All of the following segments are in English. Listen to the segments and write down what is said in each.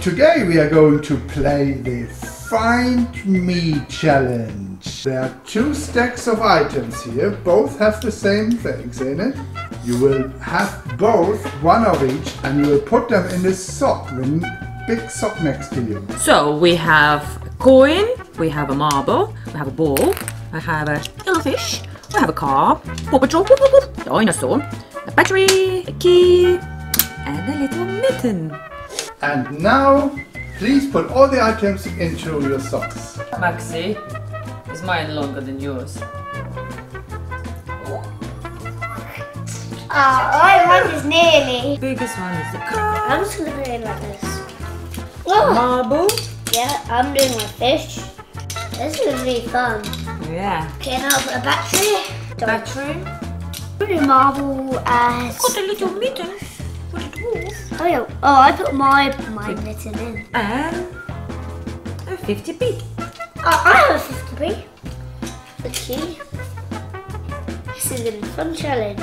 Today we are going to play the Find Me challenge. There are two stacks of items here. Both have the same things in it. You will have both, one of each, and you will put them in the sock, in a big sock next to you. So we have a coin, we have a marble, we have a ball, I have a yellow fish, I have a car, Paw Patrol, dinosaur, a battery, a key, and a little mitten. And now, please put all the items into your socks. Maxi, is mine longer than yours? Oh, mine is nearly. Biggest one is the car. I'm just gonna put it in like this. Whoa. Marble. Yeah, I'm doing my fish. This is gonna be fun. Yeah. Okay, now I'll put a battery. Put a marble as. Got a little mitten. Oh, yeah. Oh, I put my mitten in. And a 50p. Oh, I have a 50p. The key. This is a fun challenge.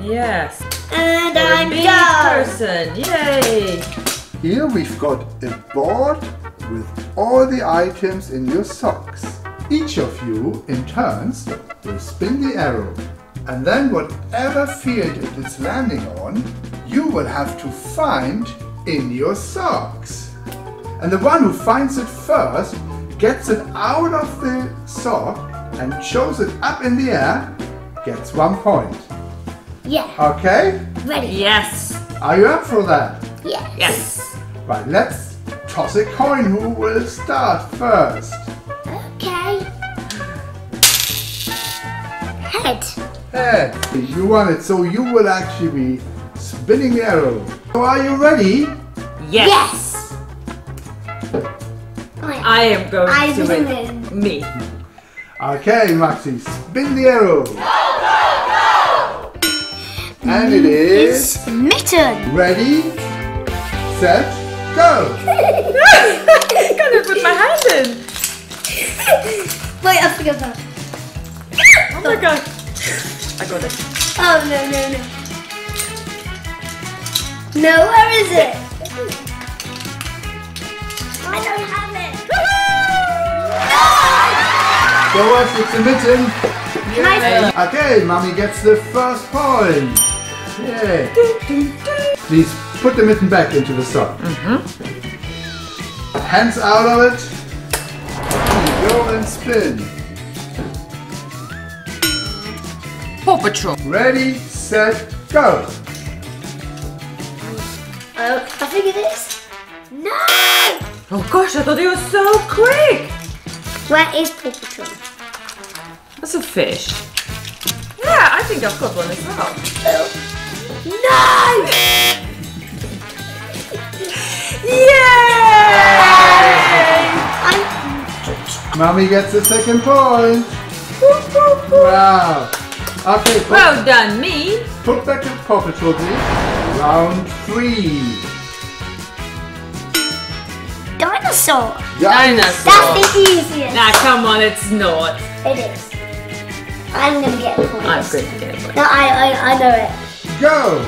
Yes. And I'm done. Person. Yay. Here we've got a board with all the items in your socks. Each of you, in turns, will spin the arrow. And then whatever field it's landing on, you will have to find in your socks. And the one who finds it first gets it out of the sock and shows it up in the air, gets 1 point. Yeah. Okay? Ready. Yes. Are you up for that? Yes. Yes. Right, let's toss a coin. Who will start first? Okay. Head. Head. You want it, so you will actually be spinning the arrow. So are you ready? Yes. I am going to win. Me. Okay, Maxi, spin the arrow. Go, go, go! And it is... It's mitten. Ready, set, go. I can't put my hand in. Wait, I forgot that. Oh my god. I got it. Oh, no, no, no. No, where is it? I don't have it. Woohoo! Go watch the mitten. Nice. Okay, Mummy gets the first point. Yay. Please put the mitten back into the sock. Hands out of it. Go and spin. Paw Patrol. Ready, set, go. I figured this. No! Oh gosh, I thought it was so quick! Where is Paw Patrol? That's a fish. Yeah, I think I've got one as well. No! Yay! Mommy gets the second point. Wow. Okay, well done, me. Put back your Paw Patrol, please. Round 3. Dinosaur. Dinosaur. That's the easiest. Nah, come on, it's not. It is. I'm gonna get a point. I'm going to get a point. No, I know it. Go.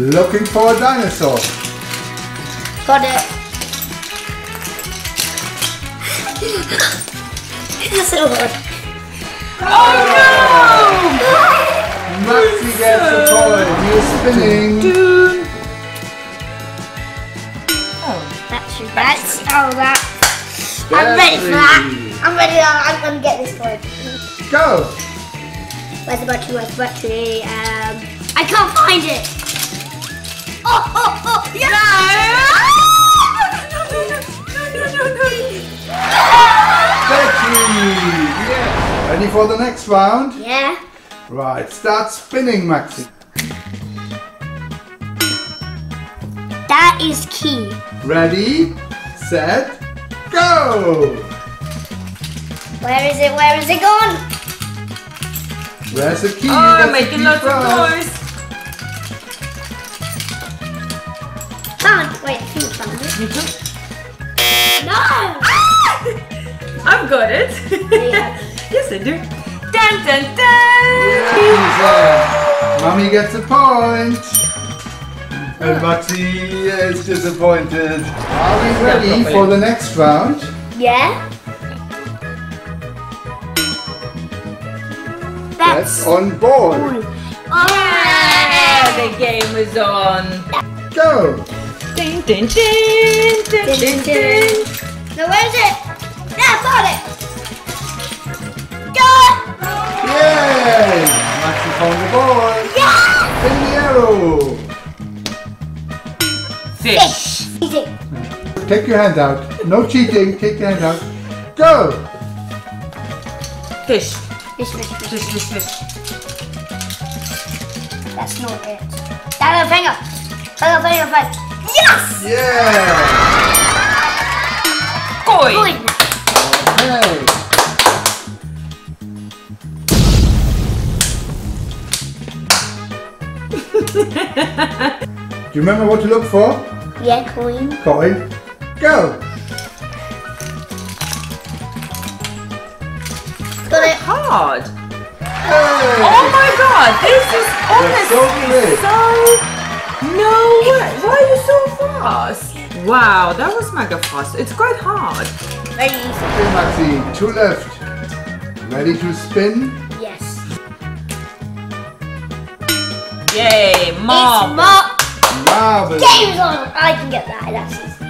Looking for a dinosaur. Got it. It's so hard. Oh no! Maxi gets the point. He is spinning. Oh, that's that. I'm ready for that. I'm ready. I'm gonna get this point. Go. Where's the battery? Where's the battery? I can't find it. Oh, oh, oh! Yeah. No. Yeah. Ready for the next round? Yeah. Right, start spinning, Maxi. That is key. Ready, set, go! Where is it? Where is it gone? Where's the key? Oh, I'm making lots of noise. Come on, wait, keep coming. No! Ah! I've got it. Yeah. Yes, I do. Dun, dun, dun. Yeah, Mummy gets a point. And Maxi is disappointed. Are we ready for the next round? Yeah. That's on board. Oh, the game is on. Go. Ding, ding, ding, ding, ding, ding. Now where is it? Now found it. Go. Yay! Maxi found the ball. Yeah. In the arrow. Fish. Easy. Take your hand out. No cheating. Take your hand out. Go. Fish. Fish, fish, fish, fish, fish. That's not it. Down the finger. Down the finger, finger. Yes. Yeah. Koi. Koi. Okay. Do you remember what to look for? Yeah, coin. Coin. Go. Got it hard. Hey. Oh my God! This is honestly so. No way! Why are you so fast? Wow, that was mega fast. It's quite hard. Ready. Okay, Maxi. Two left. Ready to spin? Yes. Yay! Mom. Marvelous. Game is on! I can get that, that's easy.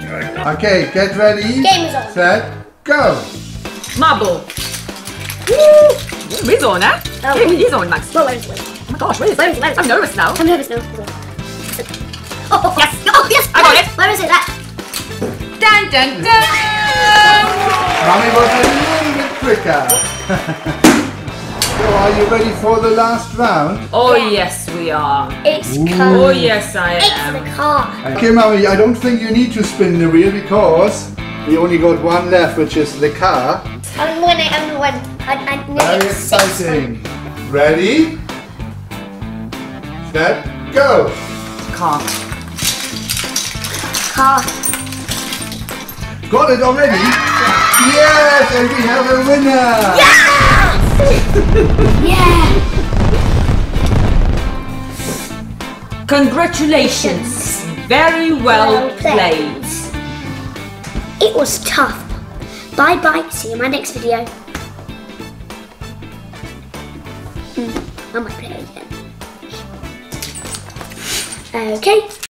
Okay, get ready. Game is on. Set, go! Marble! Woo! Game is on, eh? Oh. Game is on, Max. Well, oh my gosh, where is it? I'm nervous now. I'm nervous now. Oh, yes! Oh, yes! I got it! Where is it? That? Dun, dun, dun! Mommy was a little bit quicker. So are you ready for the last round? Oh yes we are. It's car. Oh yes I am. It's the car. Okay Mommy, I don't think you need to spin the wheel because we only got one left, which is the car. I'm winning, I'm winning. Very exciting. Ready? Set, go! Car. Car. Got it already? Yes, and we have a winner! Yeah! Yeah! Congratulations! Very well played! It was tough. Bye bye, see you in my next video. I might play it again. Okay.